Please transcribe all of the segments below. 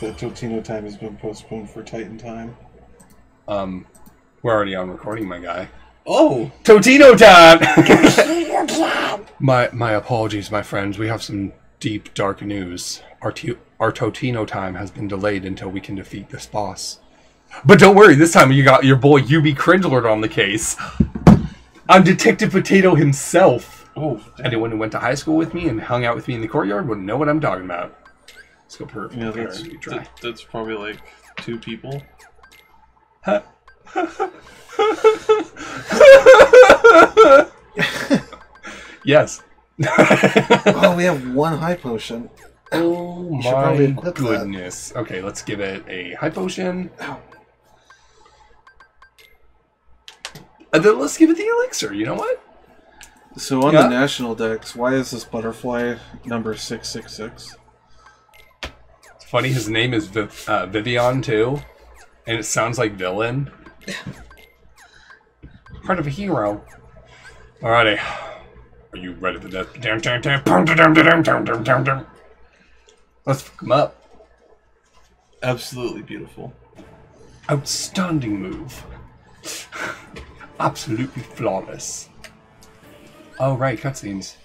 update that Totino time has been postponed for Titan time. We're already on recording, my guy. Oh! Totino time! Totino time! My apologies, my friends. We have some deep, dark news. Our Totino time has been delayed until we can defeat this boss. But don't worry, this time you got your boy UB Cringlerd on the case. I'm Detective Potato himself. Oh, anyone who went to high school with me and hung out with me in the courtyard wouldn't know what I'm talking about. Let's go perfect. Yeah, that's probably like two people. Huh. Yes. Oh, we have one high potion. Oh my goodness. That. Okay, let's give it a high potion. Ow. And then let's give it the elixir, you know what? So on the national decks, why is this butterfly number 666? It's funny, his name is Vivian too, and it sounds like villain. Part of a hero. Alrighty. Are you ready for that? Let's fuck him up. Absolutely beautiful. Outstanding move. Absolutely flawless. Oh, right, cutscenes.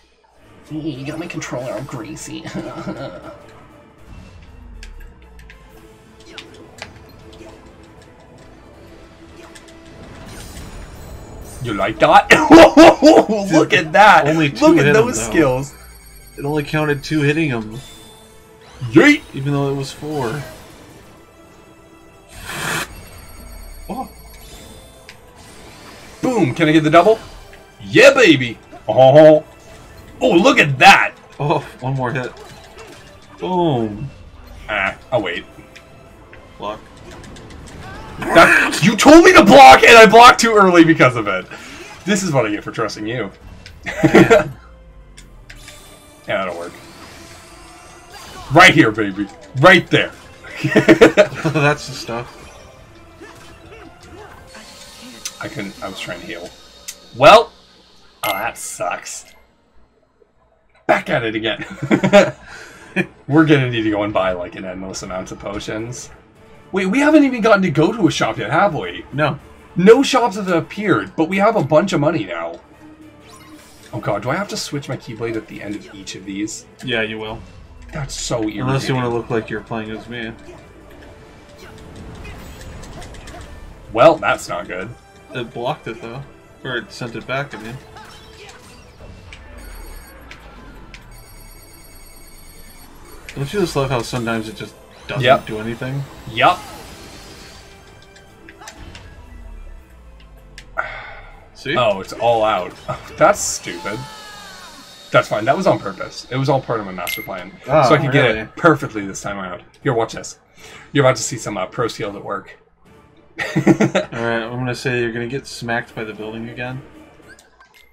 You got my controller all greasy. You like that? Dude, look at that! Look at those skills! It only counted two hitting him. Yeet! Even though it was four. Oh. Boom! Can I get the double? Yeah, baby! Oh, oh, look at that! Oh, one more hit. Boom! Ah, I'll wait. Block. You told me to block, and I blocked too early because of it. This is what I get for trusting you. Yeah, that'll work. Right here, baby. Right there. That's the stuff. I couldn't. I was trying to heal. Well, oh, that sucks. Back at it again. We're gonna need to go and buy like an endless amount of potions. Wait, we haven't even gotten to go to a shop yet, have we? No. No shops have appeared, but we have a bunch of money now. Oh god, do I have to switch my Keyblade at the end of each of these? Yeah, you will. That's so irritating. Unless you want to look like you're playing as me. Well, that's not good. It blocked it, though. Or it sent it back, I mean. Don't you just love how sometimes it just... doesn't do anything? Yep. See? Oh, it's all out. That's stupid. That's fine. That was on purpose. It was all part of my master plan. Oh, so I could get it perfectly this time around. Here, watch this. You're about to see some pro skills at work. Alright, I'm going to say you're going to get smacked by the building again.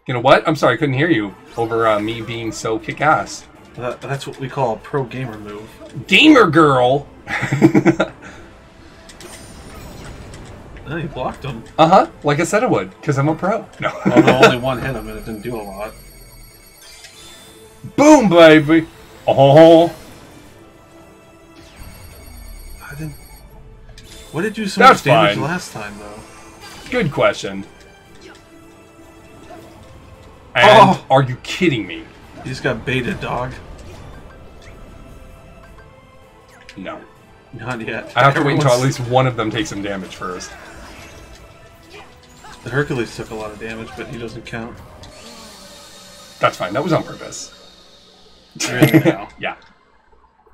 You know what? I'm sorry, I couldn't hear you over me being so kick-ass. That's what we call a pro gamer move. Gamer girl! You blocked him. Uh-huh, like I said I would, because I'm a pro. No. Although only one hit him and it didn't do a lot. Boom, baby! Oh! I didn't... What did you do so much damage last time, though? Good question. And are you kidding me? You just got baited, dog. No. Not yet. I have to wait until at least one of them takes some damage first. The Hercules took a lot of damage, but he doesn't count. That's fine. That was on purpose. Really now. Yeah.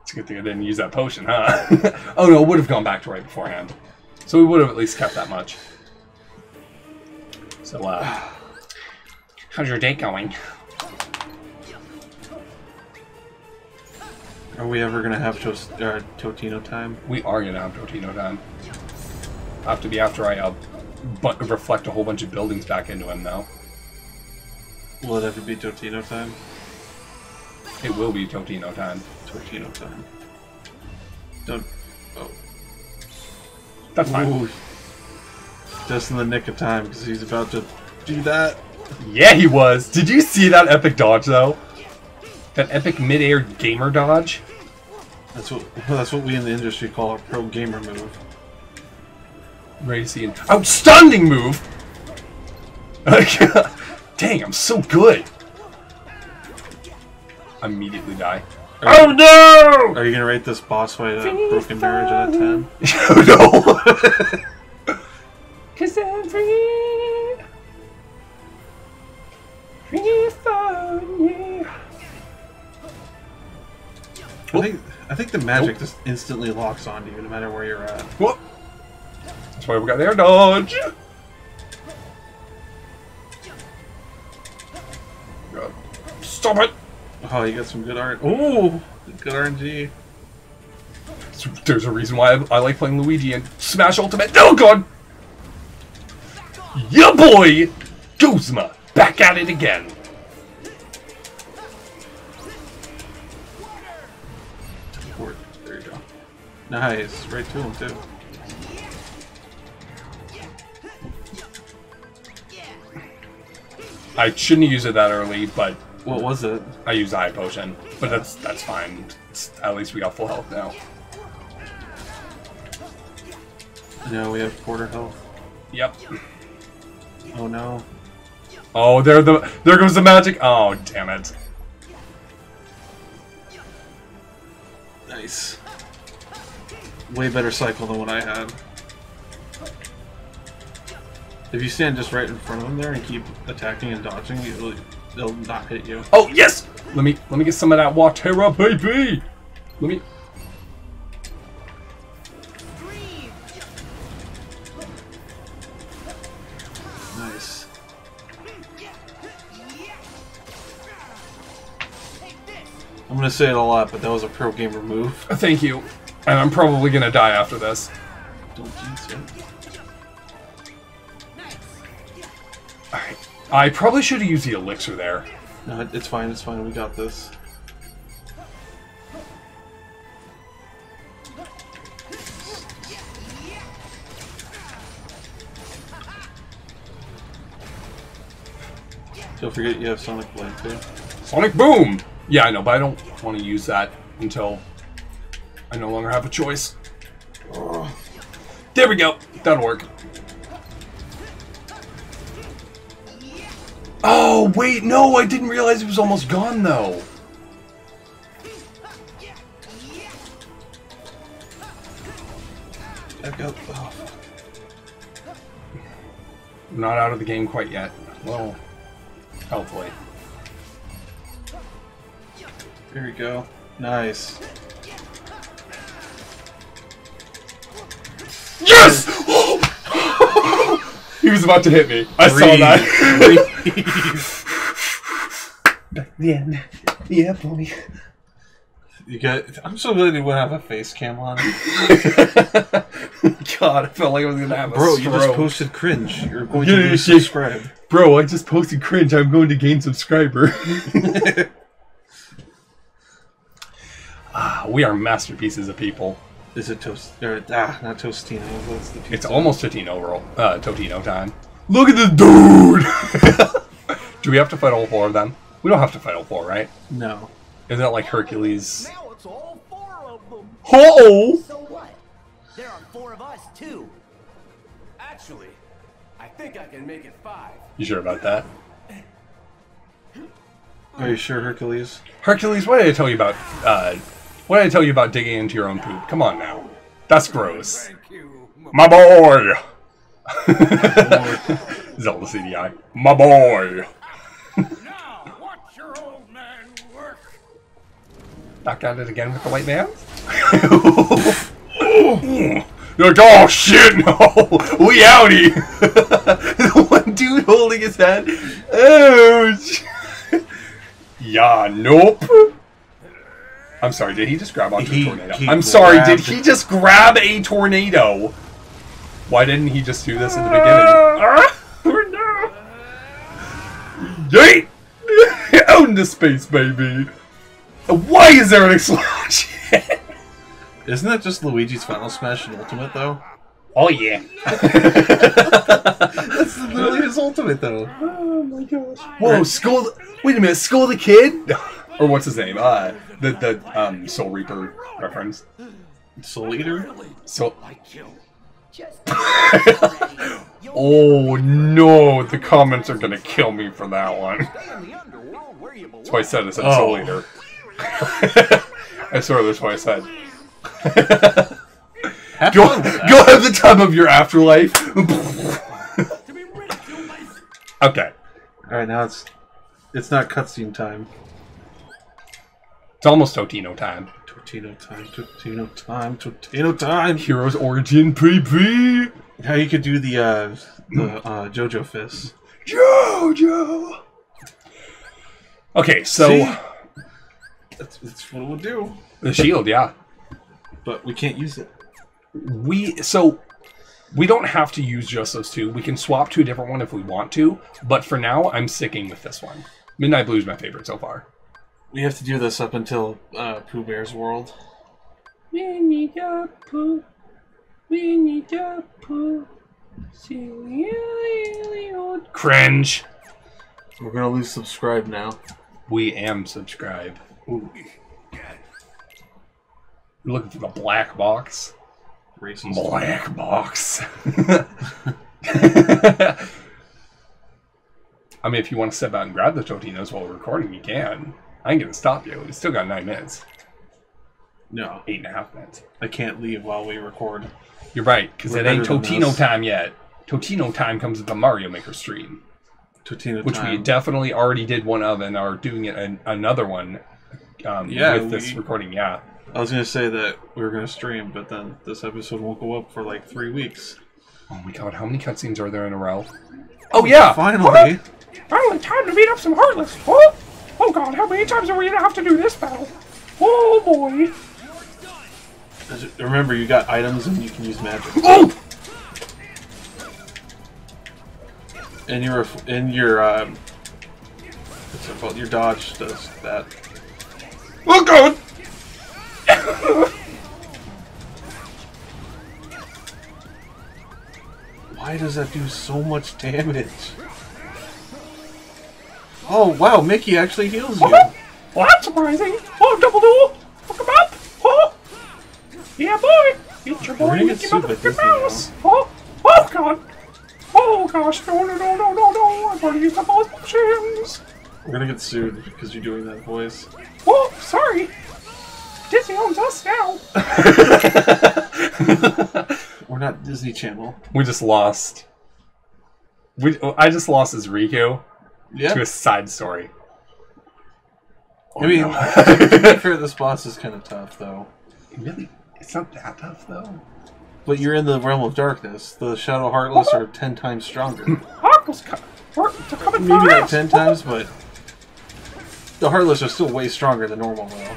It's a good thing I didn't use that potion, huh? Oh no, it would have gone back to right beforehand. So we would have at least kept that much. So, how's your day going? Are we ever gonna have Totino time? We are gonna have Totino time. I'll have to be after I reflect a whole bunch of buildings back into him, though. Will it ever be Totino time? It will be Totino time. Totino time. Don't. Oh. That's fine. Ooh. Just in the nick of time, because he's about to do that. Yeah, he was! Did you see that epic dodge, though? That epic mid-air gamer dodge? That's what we in the industry call a pro gamer move. Racy and outstanding move. Dang, I'm so good. Immediately die. Oh no! Are you gonna rate this boss fight at Broken Marriage out of 10? Oh no! Cause I'm free, free from you. I think the magic just instantly locks onto you, no matter where you're at. Whoop! That's why we got air dodge. God. Stop it! Oh, you got some good art. Oh, good RNG. There's a reason why I like playing Luigi and Smash Ultimate. Oh God! Yeah, boy, Guzma, back at it again. Teleport. There you go. Nice, right to him too. I shouldn't use it that early, but. What was it? I used Eye Potion, but that's fine. It's, at least we got full health now. No, we have quarter health. Yep. Oh no. Oh, there goes the magic. Oh, damn it. Nice. Way better cycle than what I had. If you stand just right in front of him there and keep attacking and dodging, they'll not hit you. Oh yes! Let me get some of that Watera, baby. Nice. I'm gonna say it a lot, but that was a pro gamer move. Thank you. And I'm probably gonna die after this. Don't jinx it. I probably should have used the elixir there. No, it's fine, it's fine. We got this. Don't forget you have Sonic Blade too. Sonic Boom! Yeah, I know, but I don't want to use that until I no longer have a choice. Ugh. There we go. That'll work. Oh, wait, no, I didn't realize it was almost gone, though. Back up. Oh. I'm not out of the game quite yet. Well, hopefully. There we go. Nice. Yes! He was about to hit me. I saw that. Yeah, boy. You got. I'm so glad you wouldn't have a face cam on. God, I felt like I was gonna have a stroke. Bro, you just posted cringe. You're going to be subscribed. Bro, I just posted cringe. I'm going to gain subscriber. We are masterpieces of people. Is it not Totino. What's the pizza? It's almost Totino roll. Totino time. Look at this dude! Do we have to fight all four of them? We don't have to fight all four, right? No. Isn't that like Hercules? Now it's all four of them. Oh! So what? There are four of us too. Actually, I think I can make it five. You sure about that? Are you sure, Hercules? Hercules, what did I tell you about? What did I tell you about digging into your own poop? Come on now, that's gross. Thank you, my boy. Zelda CDI. My boy! Now watch your old man work. Back at it again with the white man? You're like, oh shit, no! We outie! The one dude holding his head. Ouch! Yeah, nope. I'm sorry, did he just grab onto a tornado? I'm sorry, did he just grab a tornado? Why didn't he just do this in the beginning? Yay! Out into space, baby! Why is there an explosion? Isn't that just Luigi's Final Smash and Ultimate, though? Oh, yeah. That's literally his Ultimate, though. Oh, my gosh. Whoa, Skull... Wait a minute, Skull the Kid? Or what's his name? The Soul Reaper reference. Soul Eater? Soul... Oh no, the comments are gonna kill me for that one. That's why I said it, oh. Soul Eater. I swear that's why I said. Go have the time of your afterlife. Okay. Alright, now it's not cutscene time. It's almost Totino time. Totino time, Totino time, Totino time! Heroes Origin PP! How you could do the Jojo fist. Jojo! Okay, so... See? That's what we'll do. The shield, yeah. But we can't use it. We don't have to use just those two. We can swap to a different one if we want to. But for now, I'm sticking with this one. Midnight Blue is my favorite so far. We have to do this up until Pooh Bear's World. We need a Pooh. We need a Pooh. Cringe. We're gonna lose subscribe now. We am subscribe. Ooh. We're looking for the black box. Racist. Black box. I mean, if you want to step out and grab the Totinos while we're recording, you can. I ain't gonna stop you. We still got 9 minutes. No. 8.5 minutes. I can't leave while we record. You're right, because it ain't Totino time yet. Totino time comes at the Mario Maker stream. Totino which time. Which we definitely already did one of and are doing it another one with this recording, yeah. I was gonna say that we were gonna stream, but then this episode won't go up for like 3 weeks. Oh my god, how many cutscenes are there in a row? Oh yeah! Finally! Finally, time to beat up some Heartless! Whoa! Oh god, how many times are we gonna have to do this battle? Oh boy! Remember, you got items and you can use magic. Oh! And what's it called? Your dodge does that. Oh god! Why does that do so much damage? Oh, wow, Mickey actually heals you. Well, that's surprising. Oh, double duel. Look him up. Oh. Yeah, boy. It's your boy, Mickey Mouse. Oh. Oh, God. Oh, gosh. No, no, no, no, no, no. I've already used up all the gems. We're going to get sued because you're doing that voice. Oh, sorry. Disney owns us now. We're not Disney Channel. We just lost. I just lost as Riku. Yep. To a side story. Oh, I mean, to be fair, this boss is kind of tough, though. Really? It's not that tough, though. But you're in the realm of darkness. The Shadow Heartless are 10 times stronger. Heartless coming maybe not 10 times, but the Heartless are still way stronger than normal, though.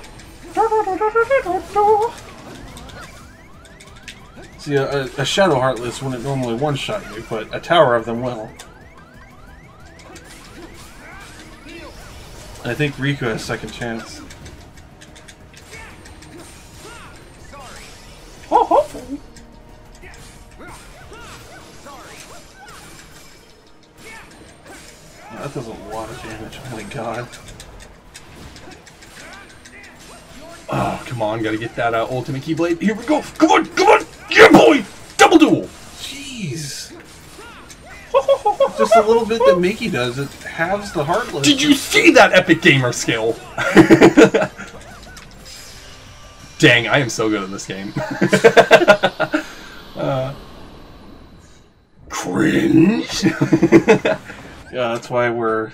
See, a Shadow Heartless wouldn't normally one-shot you, but a tower of them will. I think Riku has second chance. Oh, hopefully. Yeah, that does a lot of damage. Oh my god. Oh, come on. Gotta get that ultimate keyblade. Here we go. Come on. Come on. Yeah, boy. Double duel. Jeez. Just a little bit that Mickey does, it halves the Heartless. Did you see that Epic Gamer skill? Dang, I am so good at this game. Cringe. Yeah, that's why we're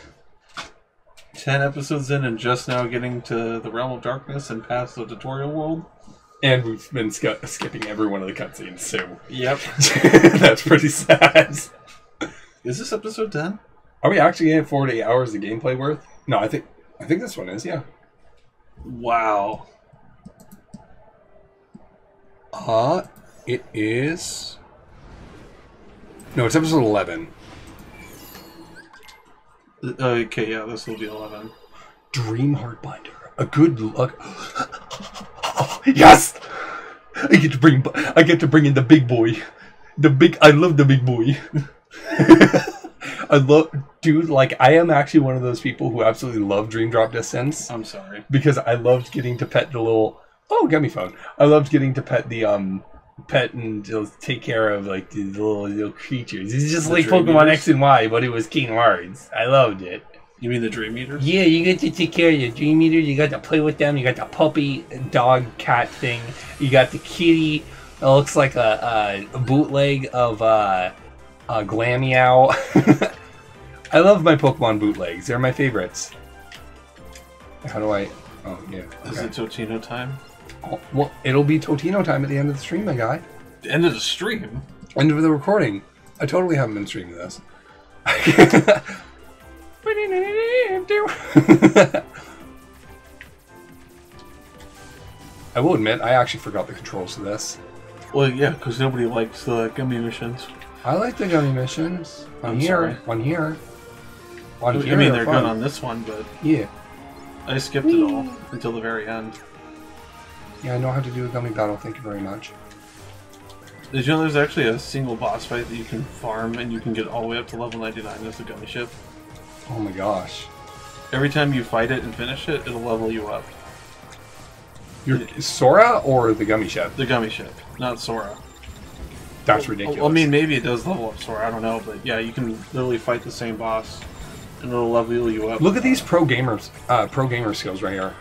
10 episodes in and just now getting to the Realm of Darkness and past the tutorial world. And we've been skipping every one of the cutscenes, too. Yep. That's pretty sad. Is this episode 10? Are we actually getting 48 hours of gameplay worth? No, I think this one is, yeah. Wow. It is... No, it's episode 11. Okay, yeah, this will be 11. Dream Heartbinder. A good luck... Yes! I get to bring in the big boy. I love the big boy. I love, dude, like, I am actually one of those people who absolutely love Dream Drop Distance. I'm sorry. Because I loved getting to pet the little, oh, gummy phone. I loved getting to pet the, pet and just take care of, like, these little creatures. It's just like Pokemon X and Y, but it was King Hearts. I loved it. You mean the Dream Eater? Yeah, you get to take care of your Dream Eater. You got to play with them. You got the puppy, dog, cat thing. You got the kitty. It looks like a bootleg of a Glamyow. I love my Pokemon bootlegs. They're my favorites. How do I... Oh, yeah. Okay. Is it Totino time? Oh, well, it'll be Totino time at the end of the stream, my guy. The end of the stream? End of the recording. I totally haven't been streaming this. I will admit, I actually forgot the controls to this. Well, yeah, because nobody likes the gummy missions. I like the gummy missions. One here. I mean, they're good on this one, but... Yeah. I skipped it all until the very end. Yeah, I know how to do a gummy battle, thank you very much. Did you know there's actually a single boss fight that you can farm and you can get all the way up to level 99 as a gummy ship? Oh my gosh. Every time you fight it and finish it, it'll level you up. You're Sora or the gummy ship? The gummy ship, not Sora. That's ridiculous. Well, I mean, maybe it does level up Sora, I don't know, but yeah, you can literally fight the same boss and it'll level you up. Look at these pro gamer skills right here.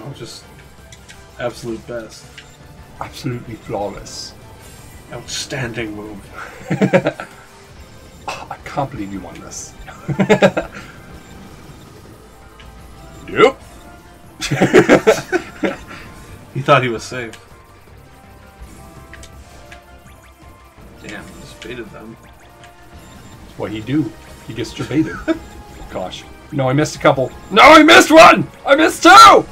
Oh, just absolute best. Absolutely flawless. Outstanding move. Oh, I can't believe you won this. Yep. He thought he was safe. Damn, I just baited them. That's what he do. He gets baited. Gosh. No, I missed a couple. No, I missed one! I missed two!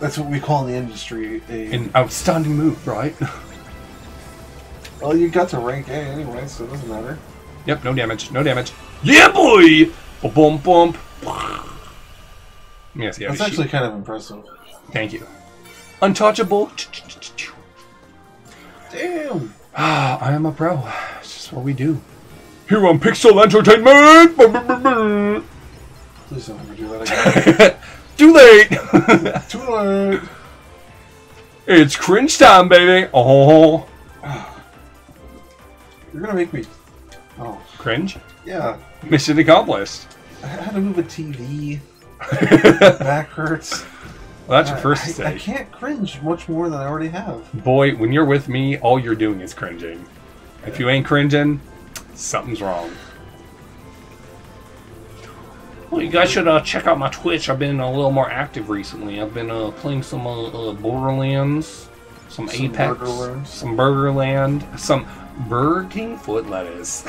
That's what we call in the industry a... An outstanding move, right? Well, you got to rank A anyway, so it doesn't matter. Yep, no damage, no damage. Yeah, boy! Ba-bump, bump. Yes, yeah, that's actually kind of impressive. Thank you. Untouchable. Damn! Ah, I am a pro. It's just what we do. Here on Pixel Entertainment! Please don't ever do that again. Too late! Too late! It's cringe time, baby! Oh. You're gonna make me... Oh. Cringe? Yeah. Mission accomplished. I had to move a TV. Back hurts. Well, that's your first mistake. I can't cringe much more than I already have. Boy, when you're with me, all you're doing is cringing. Yeah. If you ain't cringing, something's wrong. Well, you guys should check out my Twitch. I've been a little more active recently. I've been playing some Borderlands, some Apex, some Burgerland, some Burger King foot lettuce.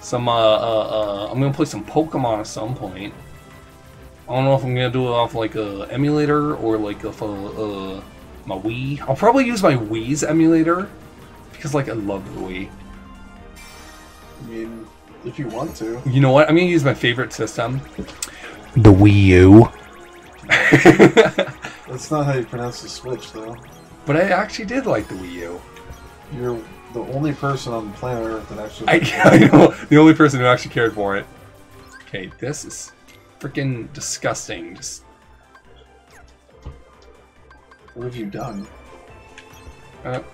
Some I'm gonna play some Pokemon at some point. I don't know if I'm gonna do it off like a emulator or like if my Wii. I'll probably use my Wii's emulator because like I love the Wii. I mean, if you want to. You know what? I'm gonna use my favorite system, the Wii U. That's not how you pronounce the Switch, though. But I actually did like the Wii U. You're the only person on planet Earth that actually... I know, the only person who actually cared for it. Okay, this is freaking disgusting. Just... What have you done?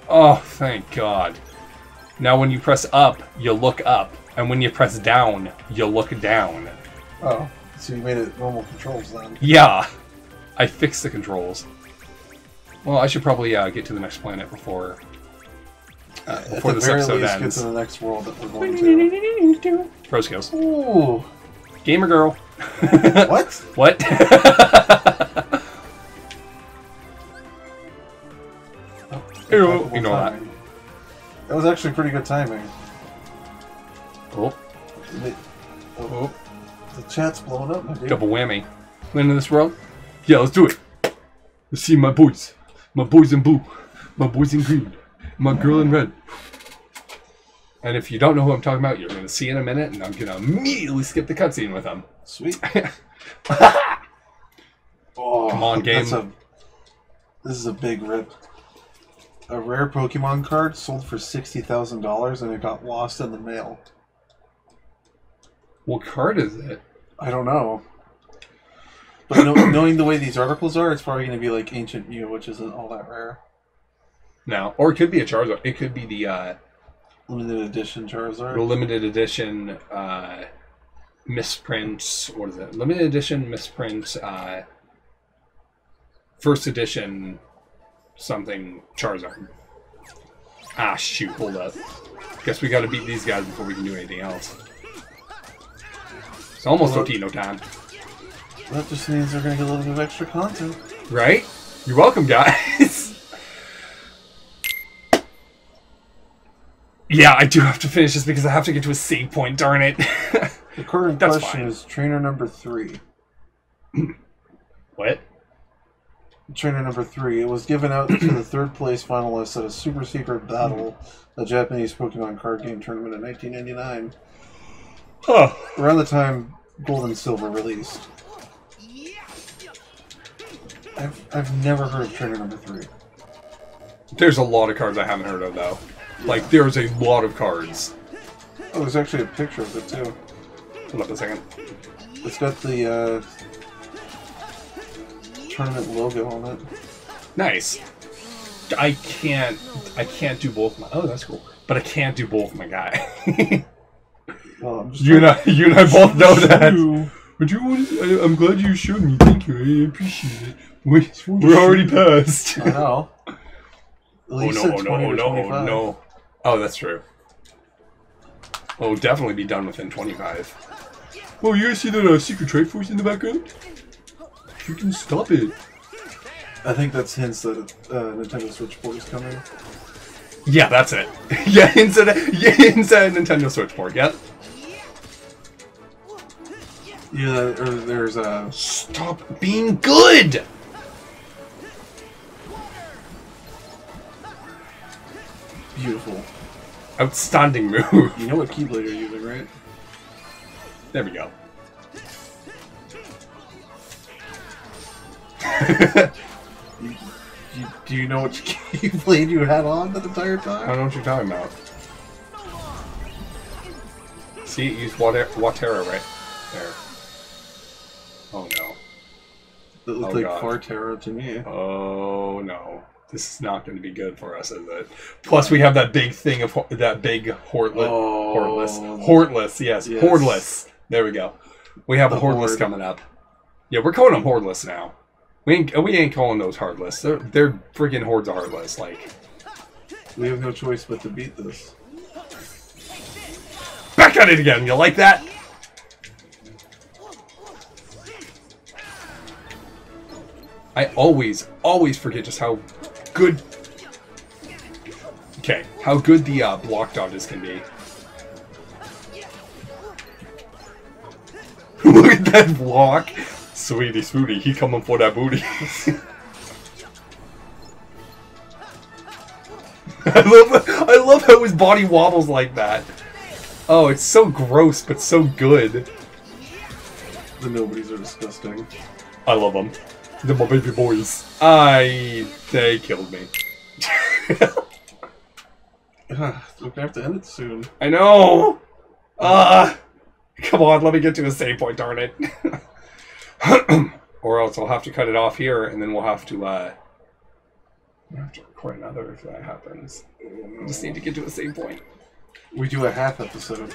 Oh, thank God. Now when you press up, you look up. And when you press down, you look down. Oh, so you made it normal controls then. Yeah, I fixed the controls. Well, I should probably get to the next planet before... before this episode ends. At the very least, get to the next world that we're going to. Pro skills. Ooh. Gamer girl. What? What? Ew, ignore that. That was actually pretty good timing. Oh. Oh. The chat's blowing up, my dude. Double whammy. Land in this world? Yeah, let's do it. Let's see my boys. My boys in blue. My boys in green. My girl in red. And if you don't know who I'm talking about, you're going to see in a minute, and I'm going to immediately skip the cutscene with them. Sweet. Oh, come on, game. This is a big rip. A rare Pokemon card sold for $60,000, and it got lost in the mail. What card is it? I don't know. But knowing the way these articles are, it's probably going to be like Ancient Mew, which isn't all that rare. No. Or it could be a Charizard. It could be the... limited edition Charizard? The limited edition misprints... What is it? Limited edition misprints... first edition something Charizard. Ah, shoot. Hold up. Guess we got to beat these guys before we can do anything else. It's almost Totino time. That just means they're going to get a little bit of extra content. Right? You're welcome, guys. Yeah, I do have to finish this because I have to get to a save point, darn it. The current question is trainer number 3. What? Trainer number 3. It was given out to the third place finalists at a super secret battle, a Japanese Pokemon card game tournament in 1999. Huh. Around the time Gold and Silver released. I've never heard of trainer number 3. There's a lot of cards I haven't heard of, though. Yeah. Like, there's a lot of cards. Oh, there's actually a picture of it, too. Hold up a second. It's got the, tournament logo on it. Nice. I can't do both my... Oh, that's cool. But I can't do both my guy. Well, I'm just you and I both know that. But I'm glad you showed me. Thank you. I appreciate it. We're already past. I know. Oh no! Oh no! Oh no! Oh no! Oh, that's true. Oh, definitely be done within 25. Whoa! You guys see that secret trade force in the background? You can stop it. I think that's hints that Nintendo Switch port is coming. Yeah, that's it. Yeah, hints at Nintendo Switch port. Yep. Yeah, or there's a... Stop being good! Beautiful. Outstanding move. You know what Keyblade you're using, right? There we go. do you know which Keyblade you had on the entire time? I don't know what you're talking about. See, it used Watera right there. Oh no. That looked like Fartera to me. Oh no. This is not going to be good for us, is it? Plus, we have that big thing of that big Heartless. Yes. Heartless. There we go. We have a Heartless coming up. Yeah, we're calling them Heartless now. We ain't calling those Heartless. They're freaking hordes of Heartless. Like, we have no choice but to beat this. Back at it again. You like that? I always forget just how good. Okay, how good the block dodges can be. Look at that block, sweetie, sweetie. He coming for that booty. I love how his body wobbles like that. Oh, it's so gross, but so good. The nobodies are disgusting. I love them. They're my baby boys. They killed me. We're gonna have to end it soon. I know! Come on, let me get to a save point, darn it. Or else I'll have to cut it off here, and then we'll have to, we'll have to record another if that happens. I just need to get to a save point. We do a half episode.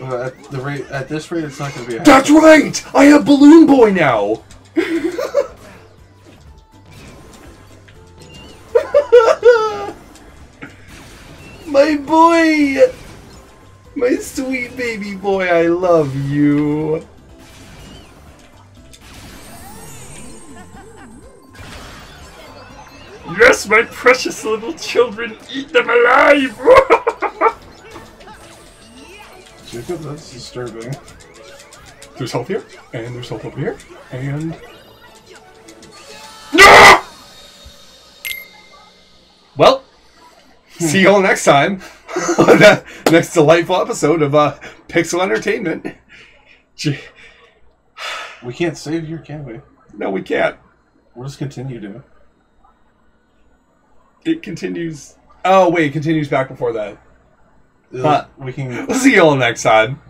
At this rate, it's not going to be a half. That's right! I have Balloon Boy now! My boy! My sweet baby boy, I love you. Yes, my precious little children, eat them alive! Jacob, that's disturbing. There's health here, and there's health over here, and... No! Well, see you all next time on that next delightful episode of Pixel Entertainment. Gee. We can't save here, can we? No, we can't. We'll just continue to. It continues... Oh, wait, it continues back before that. But we can see you all next time.